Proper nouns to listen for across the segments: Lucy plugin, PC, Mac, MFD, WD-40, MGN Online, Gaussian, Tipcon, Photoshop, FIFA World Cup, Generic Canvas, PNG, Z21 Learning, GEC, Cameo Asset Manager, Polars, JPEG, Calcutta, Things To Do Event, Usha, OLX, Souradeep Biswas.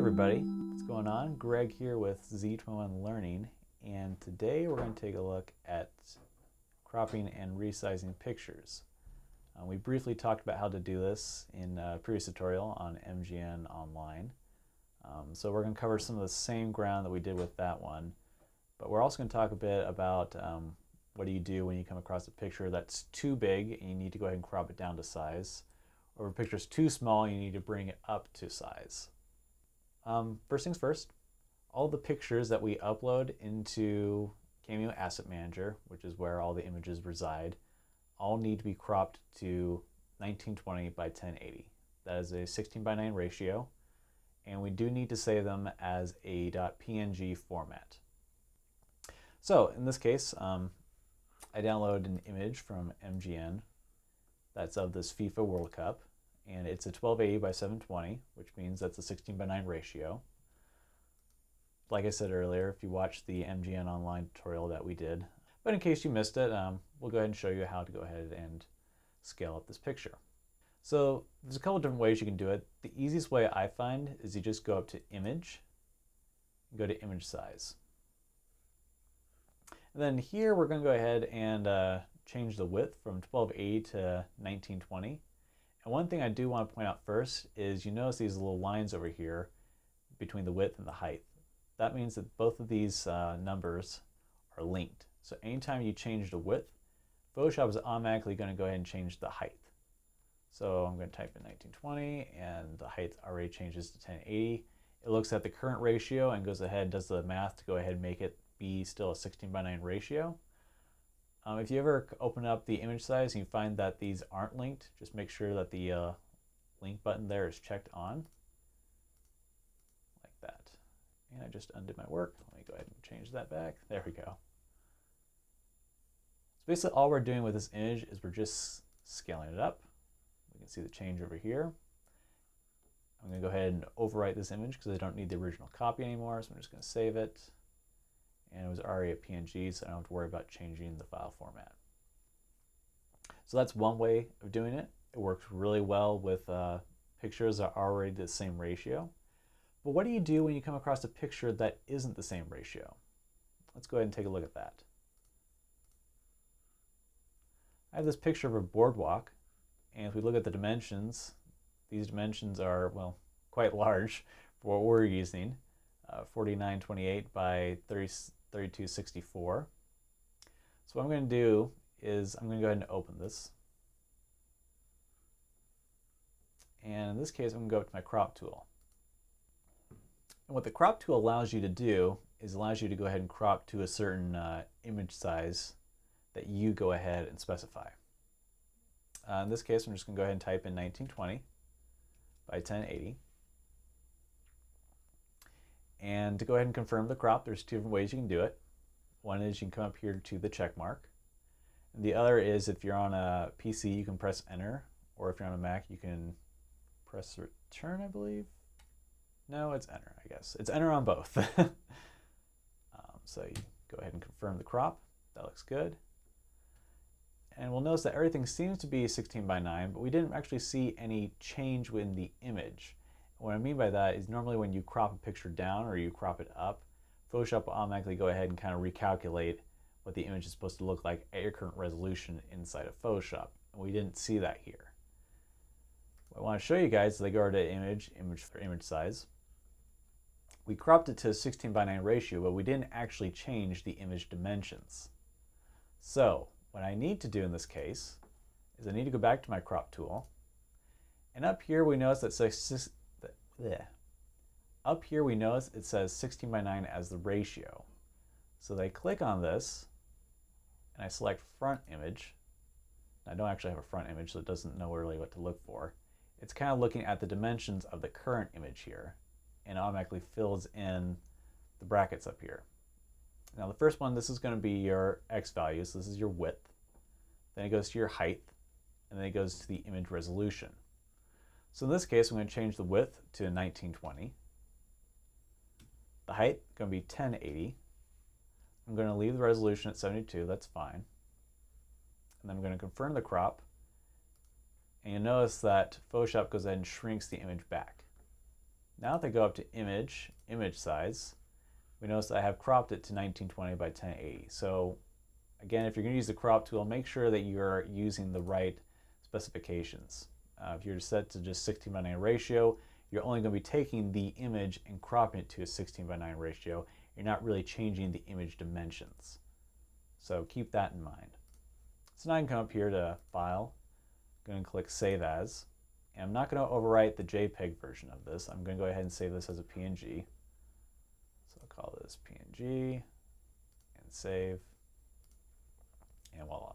everybody, what's going on? Greg here with Z21 Learning, and today we're going to take a look at cropping and resizing pictures. We briefly talked about how to do this in a previous tutorial on MGN Online, so we're going to cover some of the same ground that we did with that one, but we're also going to talk a bit about what do you do when you come across a picture that's too big and you need to go ahead and crop it down to size, or if a picture's too small you need to bring it up to size. First things first, all the pictures that we upload into Cameo Asset Manager, which is where all the images reside, all need to be cropped to 1920 by 1080. That is a 16:9 ratio, and we do need to save them as a .png format. So in this case, I download an image from MGN that's of this FIFA World Cup, and it's a 1280 by 720, which means that's a 16:9 ratio. Like I said earlier, if you watched the MGN Online tutorial that we did, but in case you missed it, we'll go ahead and show you how to go ahead and scale up this picture. So there's a couple different ways you can do it. The easiest way I find is you just go up to Image, go to Image Size. And then here we're going to go ahead and change the width from 1280 to 1920. And one thing I do want to point out first is you notice these little lines over here between the width and the height. That means that both of these numbers are linked. So anytime you change the width, Photoshop is automatically going to go ahead and change the height. So I'm going to type in 1920 and the height already changes to 1080. It looks at the current ratio and goes ahead and does the math to go ahead and make it be still a 16:9 ratio. If you ever open up the image size and you find that these aren't linked, just make sure that the link button there is checked on, like that. And I just undid my work. Let me go ahead and change that back. There we go. So basically all we're doing with this image is we're just scaling it up. We can see the change over here. I'm going to go ahead and overwrite this image because I don't need the original copy anymore, so I'm just going to save it. And it was already a PNG, so I don't have to worry about changing the file format. So that's one way of doing it. It works really well with pictures that are already the same ratio. But what do you do when you come across a picture that isn't the same ratio? Let's go ahead and take a look at that. I have this picture of a boardwalk, and if we look at the dimensions, these dimensions are, well, quite large for what we're using. 4928 by 3264. So what I'm going to do is I'm going to go ahead and open this. And in this case, I'm going to go up to my crop tool. And what the crop tool allows you to do is allows you to go ahead and crop to a certain image size that you go ahead and specify. In this case, I'm just going to go ahead and type in 1920 by 1080. And to go ahead and confirm the crop, there's two different ways you can do it. One is you can come up here to the check mark. And the other is if you're on a PC, you can press enter, or if you're on a Mac, you can press return, I believe. No, it's enter, I guess. It's enter on both. So you go ahead and confirm the crop. That looks good. And we'll notice that everything seems to be 16:9, but we didn't actually see any change within the image. What I mean by that is normally when you crop a picture down or you crop it up, Photoshop will automatically go ahead and kind of recalculate what the image is supposed to look like at your current resolution inside of Photoshop. And we didn't see that here. What I want to show you guys is I go to image size. We cropped it to a 16:9 ratio, but we didn't actually change the image dimensions. So what I need to do in this case is I need to go back to my crop tool. And up here we notice that up here we notice it says 16:9 as the ratio. So I click on this and I select front image. I don't actually have a front image, so it doesn't know really what to look for. It's kind of looking at the dimensions of the current image here and automatically fills in the brackets up here. Now the first one, this is going to be your X value, so this is your width. Then it goes to your height, and then it goes to the image resolution. So in this case, I'm going to change the width to 1920. The height is going to be 1080. I'm going to leave the resolution at 72. That's fine. And then I'm going to confirm the crop. And you'll notice that Photoshop goes ahead and shrinks the image back. Now that I go up to image, image size, we notice I have cropped it to 1920 by 1080. So again, if you're going to use the crop tool, make sure that you're using the right specifications. If you're set to just 16:9 ratio, you're only going to be taking the image and cropping it to a 16:9 ratio. You're not really changing the image dimensions. So keep that in mind. So now I can come up here to File. I'm going to click Save As. And I'm not going to overwrite the JPEG version of this. I'm going to go ahead and save this as a PNG. So I'll call this PNG and save. And voila.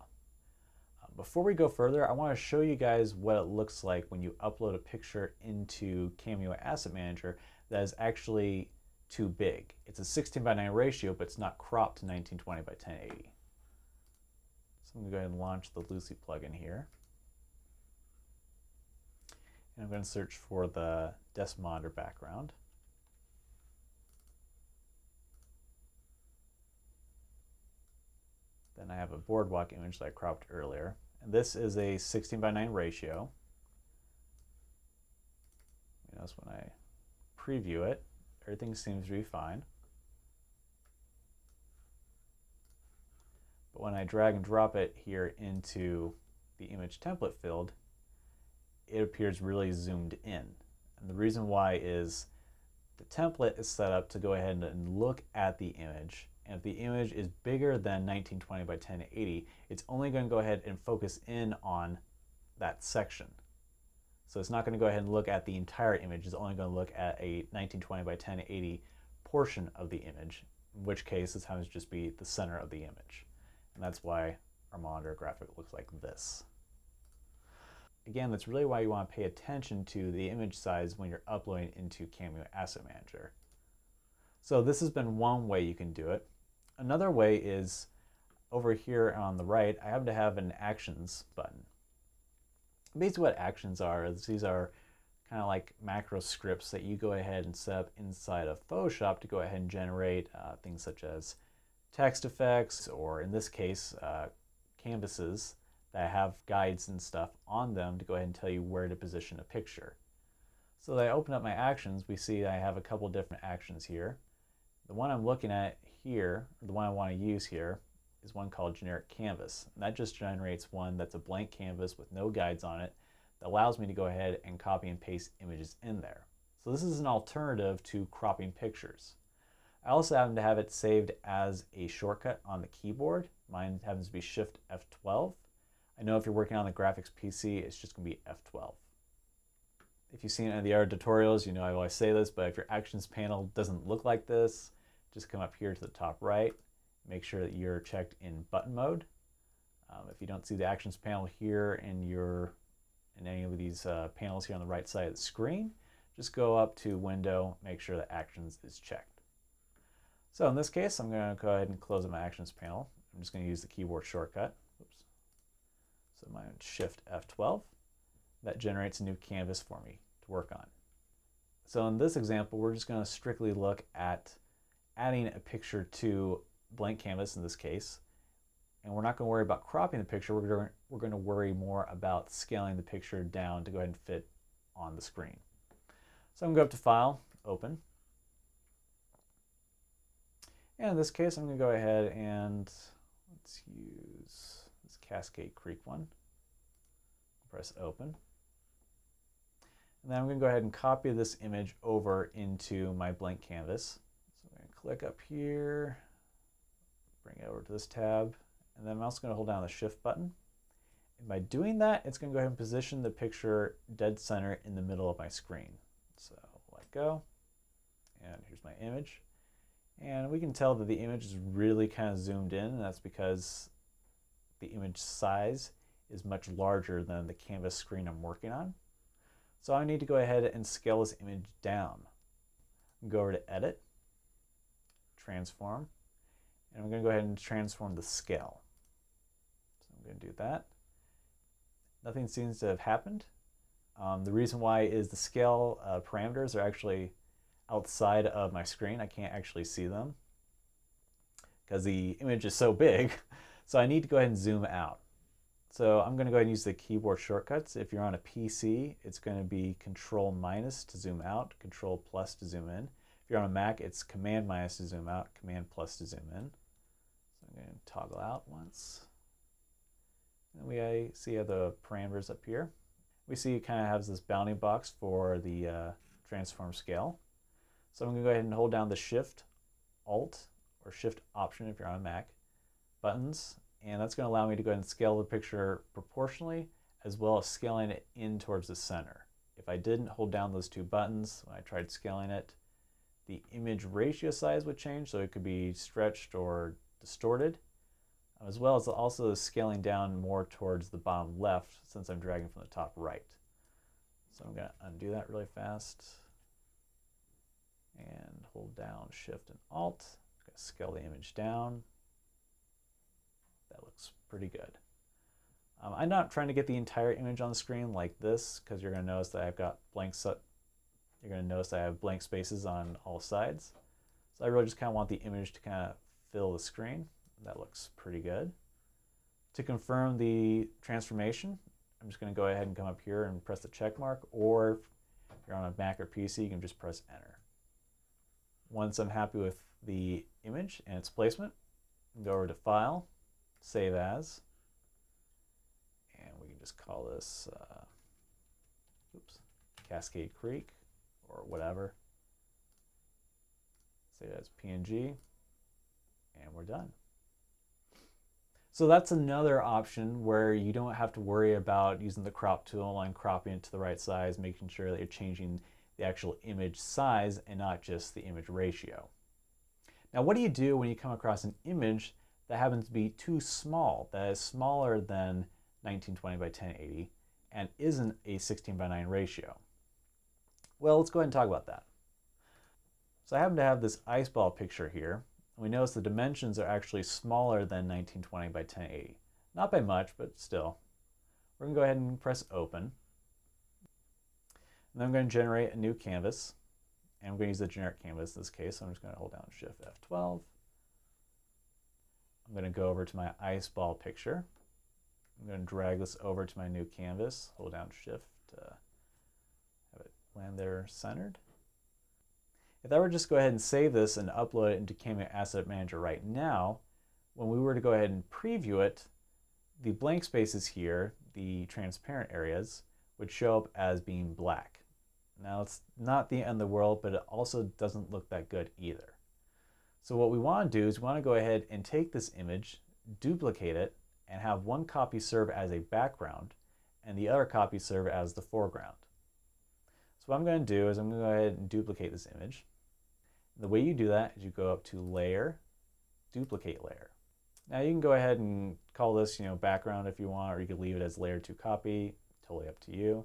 Before we go further, I want to show you guys what it looks like when you upload a picture into Cameo Asset Manager that is actually too big. It's a 16:9 ratio, but it's not cropped to 1920 by 1080. So I'm going to go ahead and launch the Lucy plugin here. And I'm going to search for the desk monitor background. Then I have a boardwalk image that I cropped earlier. And this is a 16:9 ratio. You notice when I preview it, everything seems to be fine. But when I drag and drop it here into the image template field, it appears really zoomed in. And the reason why is the template is set up to go ahead and look at the image. And if the image is bigger than 1920 by 1080, it's only going to go ahead and focus in on that section. So it's not going to go ahead and look at the entire image. It's only going to look at a 1920 by 1080 portion of the image, in which case this happens to just be the center of the image. And that's why our monitor graphic looks like this. Again, that's really why you want to pay attention to the image size when you're uploading into Cameo Asset Manager. So this has been one way you can do it. Another way is over here on the right, I happen to have an Actions button. Basically what Actions are is these are kind of like macro scripts that you go ahead and set up inside of Photoshop to go ahead and generate things such as text effects, or in this case, canvases that have guides and stuff on them to go ahead and tell you where to position a picture. So that I open up my actions, we see I have a couple different actions here. The one I'm looking at here, or the one I want to use here, is one called Generic Canvas. And that just generates one that's a blank canvas with no guides on it that allows me to go ahead and copy and paste images in there. So this is an alternative to cropping pictures. I also happen to have it saved as a shortcut on the keyboard. Mine happens to be Shift F12. I know if you're working on the graphics PC, it's just going to be F12. If you've seen any of the other tutorials, you know I always say this, but if your actions panel doesn't look like this, just come up here to the top right, make sure that you're checked in button mode. If you don't see the actions panel here in any of these panels here on the right side of the screen, just go up to Window, make sure that Actions is checked. So in this case, I'm going to go ahead and close up my actions panel. I'm just going to use the keyboard shortcut. Oops. So my Shift F12. That generates a new canvas for me to work on. So in this example, we're just going to strictly look at adding a picture to blank canvas in this case. And we're not going to worry about cropping the picture. We're going to worry more about scaling the picture down to go ahead and fit on the screen. So I'm going to go up to File, Open. And in this case, I'm going to go ahead and let's use this Cascade Creek one. Press Open. And then I'm going to go ahead and copy this image over into my blank canvas. So I'm going to click up here, bring it over to this tab, and then I'm also going to hold down the Shift button. And by doing that, it's going to go ahead and position the picture dead center in the middle of my screen. So let go, and here's my image. And we can tell that the image is really kind of zoomed in, and that's because the image size is much larger than the canvas screen I'm working on. So I need to go ahead and scale this image down. Go over to Edit, Transform, and I'm going to go ahead and transform the scale. So I'm going to do that. Nothing seems to have happened. The reason why is the scale parameters are actually outside of my screen. I can't actually see them because the image is so big. So I need to go ahead and zoom out. So I'm going to go ahead and use the keyboard shortcuts. If you're on a PC, it's going to be Control- to zoom out, Control+ to zoom in. If you're on a Mac, it's Command- to zoom out, Command+ to zoom in. So I'm going to toggle out once. And we see the parameters up here. We see it kind of has this bounding box for the transform scale. So I'm going to go ahead and hold down the Shift, Alt, or Shift Option if you're on a Mac buttons. And that's going to allow me to go ahead and scale the picture proportionally, as well as scaling it in towards the center. If I didn't hold down those two buttons when I tried scaling it, the image ratio size would change, so it could be stretched or distorted, as well as also scaling down more towards the bottom left since I'm dragging from the top right. So I'm going to undo that really fast and hold down Shift and Alt. I'm going to scale the image down. That looks pretty good. I'm not trying to get the entire image on the screen like this, because you're going to notice that I've got you're going to notice that I have blank spaces on all sides. So I really just kind of want the image to kind of fill the screen. That looks pretty good. To confirm the transformation, I'm just going to go ahead and come up here and press the check mark, or if you're on a Mac or PC, you can just press Enter. Once I'm happy with the image and its placement, go over to File, Save As, and we can just call this Cascade Creek or whatever. Save as PNG, and we're done. So that's another option where you don't have to worry about using the crop tool and cropping it to the right size, making sure that you're changing the actual image size and not just the image ratio. Now, what do you do when you come across an image that happens to be too small, that is smaller than 1920 by 1080 and isn't a 16 by 9 ratio? Well, let's go ahead and talk about that. So I happen to have this ice ball picture here. We notice the dimensions are actually smaller than 1920 by 1080. Not by much, but still. We're going to go ahead and press Open. And then I'm going to generate a new canvas. And I'm going to use the generic canvas in this case, so I'm just going to hold down Shift F12. I'm going to go over to my ice ball picture. I'm going to drag this over to my new canvas. Hold down Shift to have it land there centered. If I were just go ahead and save this and upload it into Cameo Asset Manager right now, when we were to go ahead and preview it, the blank spaces here, the transparent areas, would show up as being black. Now, it's not the end of the world, but it also doesn't look that good either. So what we want to do is we want to go ahead and take this image, duplicate it, and have one copy serve as a background and the other copy serve as the foreground. So what I'm going to do is I'm going to go ahead and duplicate this image. The way you do that is you go up to Layer, Duplicate Layer. Now you can go ahead and call this, background if you want, or you can leave it as Layer 2 Copy, totally up to you.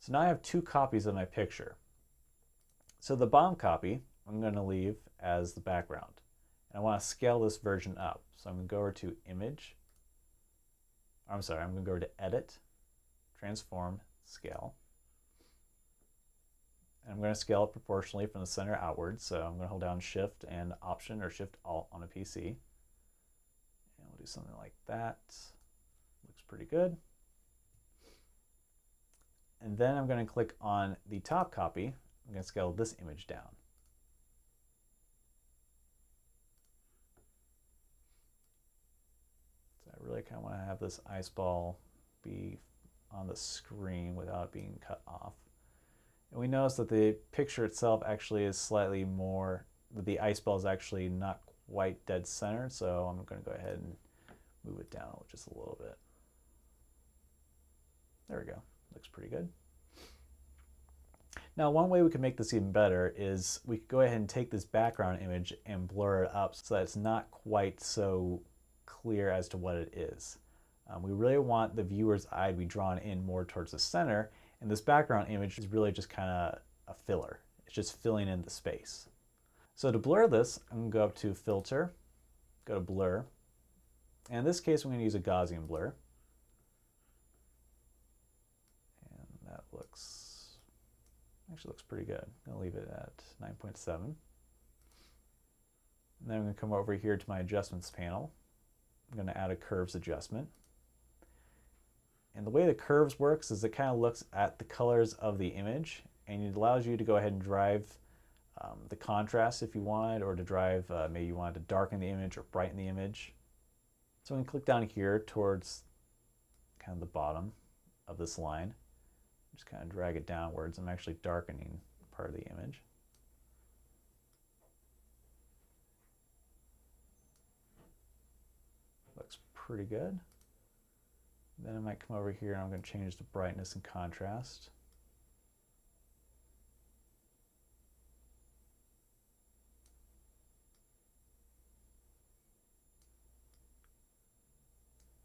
So now I have two copies of my picture. So the bottom copy I'm going to leave as the background. And I want to scale this version up. So I'm going to go over to Image. I'm going to go to Edit, Transform, Scale. And I'm going to scale it proportionally from the center outwards. So I'm going to hold down Shift and Option, or Shift Alt on a PC. And we'll do something like that. Looks pretty good. And then I'm going to click on the top copy. I'm going to scale this image down. So I really kind of want to have this ice ball be on the screen without it being cut off. And we notice that the picture itself actually is slightly more, the ice ball is actually not quite dead center, so I'm going to go ahead and move it down just a little bit. There we go. Looks pretty good. Now, one way we can make this even better is we could go ahead and take this background image and blur it up so that it's not quite so clear as to what it is. We really want the viewer's eye to be drawn in more towards the center. And this background image is really just kind of a filler. It's just filling in the space. So to blur this, I'm going to go up to Filter, go to Blur. And in this case, I'm going to use a Gaussian blur. And that actually looks pretty good. I'm going to leave it at 9.7. And then I'm going to come over here to my Adjustments panel. I'm going to add a Curves adjustment. And the way the curves works is it kind of looks at the colors of the image, and it allows you to go ahead and drive the contrast if you wanted, or to drive, maybe you wanted to darken the image or brighten the image. So I'm going to click down here towards kind of the bottom of this line. Just kind of drag it downwards. I'm actually darkening part of the image. Looks pretty good. Then I might come over here and I'm going to change the brightness and contrast.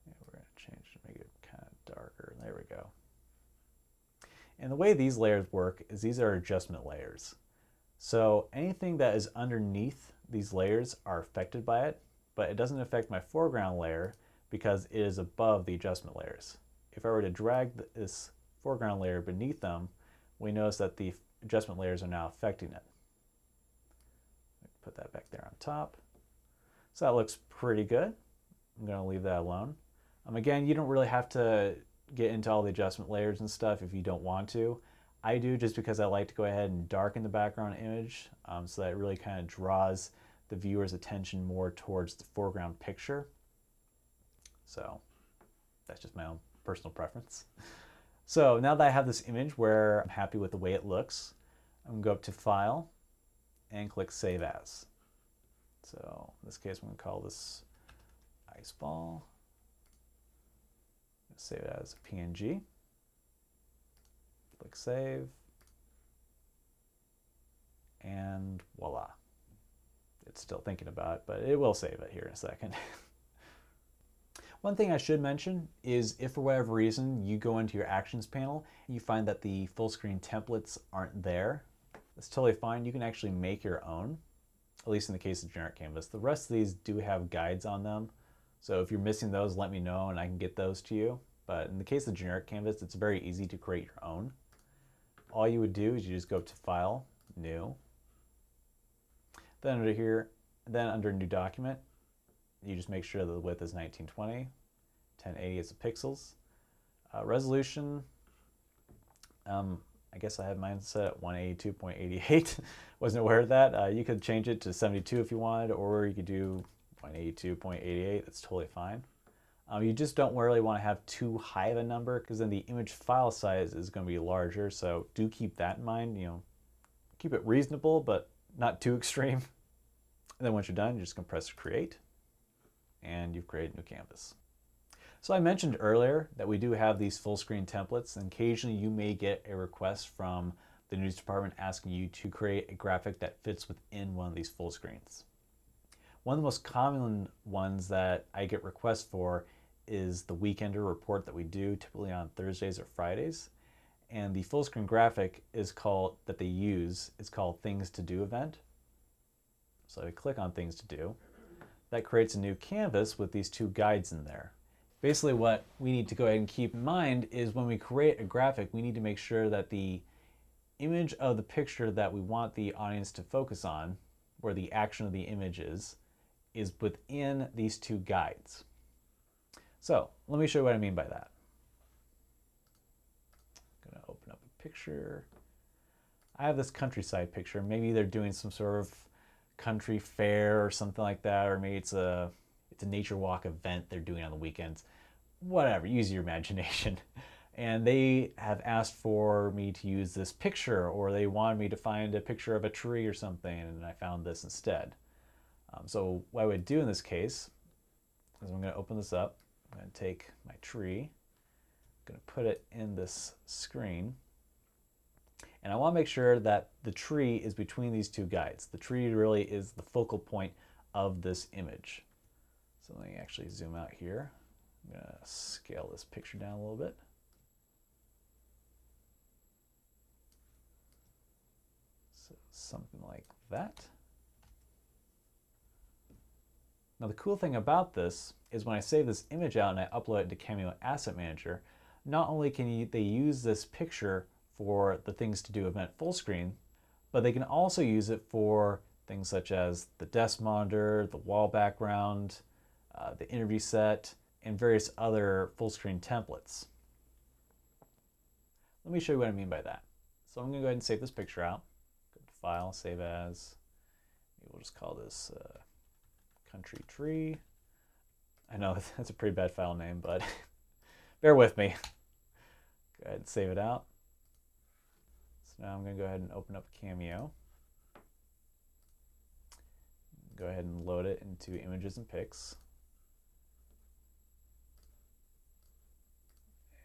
Yeah, we're going to change to make it kind of darker. There we go. And the way these layers work is these are adjustment layers. So anything that is underneath these layers are affected by it, but it doesn't affect my foreground layer because it is above the adjustment layers. If I were to drag this foreground layer beneath them, we notice that the adjustment layers are now affecting it. Put that back there on top. So that looks pretty good. I'm going to leave that alone. Again, you don't really have to get into all the adjustment layers and stuff if you don't want to. I do, just because I like to go ahead and darken the background image so that it really kind of draws the viewer's attention more towards the foreground picture. So that's just my own personal preference. So now that I have this image where I'm happy with the way it looks, I'm going to go up to File and click Save As. So in this case, I'm going to call this Ice Ball. Save it as a PNG. Click Save. And voila. It's still thinking about it, but it will save it here in a second. One thing I should mention is if for whatever reason you go into your Actions panel and you find that the full screen templates aren't there, that's totally fine. You can actually make your own, at least in the case of Generic Canvas. The rest of these do have guides on them. So if you're missing those, let me know and I can get those to you. But in the case of Generic Canvas, it's very easy to create your own. All you would do is you just go to File, New. Then under here, then under New Document, you just make sure that the width is 1920, 1080 is the pixels. Resolution, I guess I had mine set at 182.88. Wasn't aware of that. You could change it to 72 if you wanted, or you could do 0.82, 0.88, that's totally fine. You just don't really want to have too high of a number because then the image file size is going to be larger, so do keep that in mind. You know, keep it reasonable, but not too extreme. And then once you're done, you're just going to press Create, and you've created a new canvas. So I mentioned earlier that we do have these full screen templates, and occasionally you may get a request from the news department asking you to create a graphic that fits within one of these full screens. One of the most common ones that I get requests for is the Weekender report that we do typically on Thursdays or Fridays. And the full screen graphic is called, that they use, is called Things To Do Event. So I click on Things To Do. That creates a new canvas with these two guides in there. Basically what we need to go ahead and keep in mind is when we create a graphic, we need to make sure that the image of the picture that we want the audience to focus on, where the action of the image is within these two guides. So let me show you what I mean by that. I'm going to open up a picture. I have this countryside picture. Maybe they're doing some sort of country fair or something like that, or maybe it's a nature walk event they're doing on the weekends. Whatever, use your imagination. And they have asked for me to use this picture, or they wanted me to find a picture of a tree or something, and I found this instead. So what I would do in this case is I'm going to open this up. I'm going to take my tree. I'm going to put it in this screen. And I want to make sure that the tree is between these two guides. The tree really is the focal point of this image. So let me actually zoom out here. I'm going to scale this picture down a little bit. So something like that. Now the cool thing about this is when I save this image out and I upload it to Cameo Asset Manager, not only can they use this picture for the Things To Do event full screen, but they can also use it for things such as the desk monitor, the wall background, the interview set, and various other full screen templates. Let me show you what I mean by that. So I'm going to go ahead and save this picture out. Go to File, Save As. Maybe we'll just call this Country Tree. I know that's a pretty bad file name, but bear with me. Go ahead and save it out. So now I'm going to go ahead and open up Cameo. Go ahead and load it into Images and Pics.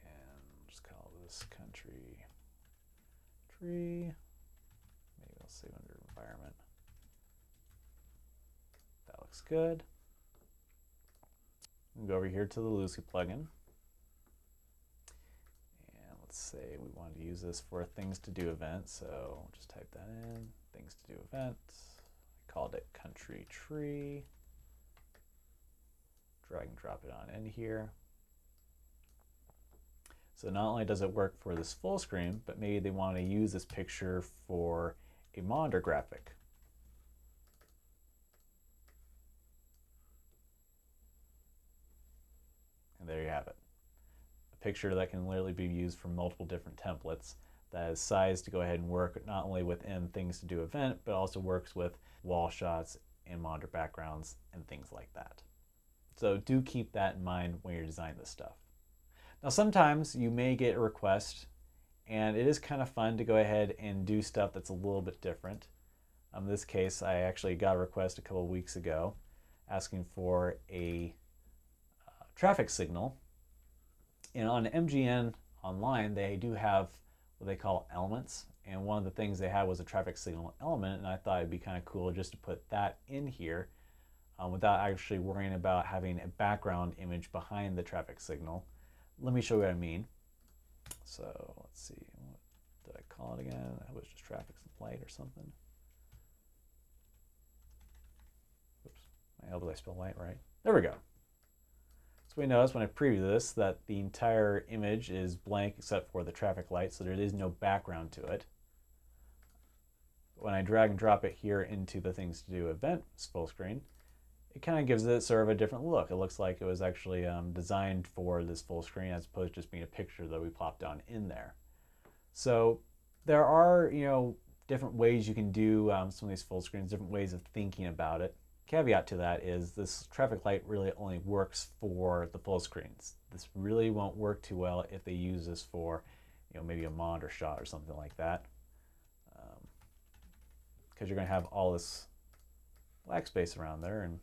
And just call this Country Tree. Maybe I'll save under Environment. That looks good. We'll go over here to the Lucy plugin. And let's say we wanted to use this for a Things To Do event. So just type that in, Things To Do event. Called it Country Tree. Drag and drop it on in here. So not only does it work for this full screen, but maybe they want to use this picture for a monitor graphic. And there you have it. A picture that can literally be used for multiple different templates that is sized to go ahead and work not only within Things To Do event, but also works with wall shots and monitor backgrounds and things like that. So do keep that in mind when you're designing this stuff. Now sometimes you may get a request, and it is kind of fun to go ahead and do stuff that's a little bit different. In this case, I actually got a request a couple of weeks ago asking for a traffic signal. And on MGN Online, they do have what they call elements. And one of the things they had was a traffic signal element, and I thought it'd be kind of cool just to put that in here without actually worrying about having a background image behind the traffic signal. Let me show you what I mean. So let's see, what did I call it again? I was just traffic light or something. Oops, I hope I spelled light right. There we go. So we notice when I preview this that the entire image is blank except for the traffic light, so there is no background to it. When I drag and drop it here into the Things To Do event full screen, it kind of gives it sort of a different look. It looks like it was actually designed for this full screen as opposed to just being a picture that we plopped down in there. So there are, you know, different ways you can do some of these full screens, different ways of thinking about it. Caveat to that is this traffic light really only works for the full screens. This really won't work too well if they use this for, you know, maybe a monitor shot or something like that, because you're going to have all this black space around there, and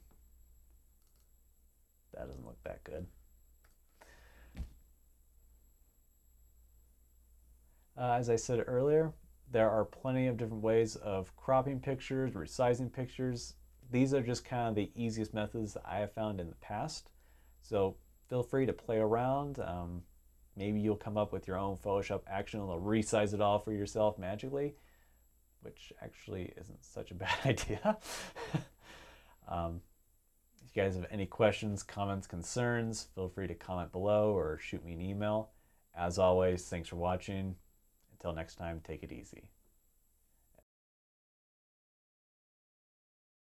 that doesn't look that good. As I said earlier, there are plenty of different ways of cropping pictures, resizing pictures. These are just kind of the easiest methods that I have found in the past. So feel free to play around. Maybe you'll come up with your own Photoshop action and they'll resize it all for yourself magically, which actually isn't such a bad idea. If you guys have any questions, comments, concerns, feel free to comment below or shoot me an email. As always, thanks for watching. Until next time, take it easy.